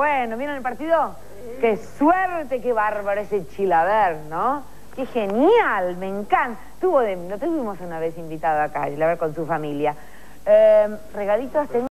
bueno. ¿Vieron el partido? ¡Qué suerte! ¡Qué bárbaro ese Chilavert!, ¿no? ¡Qué genial! Me encanta. Lo tuvimos una vez invitado acá, Chilavert, con su familia. Regalitos tenía.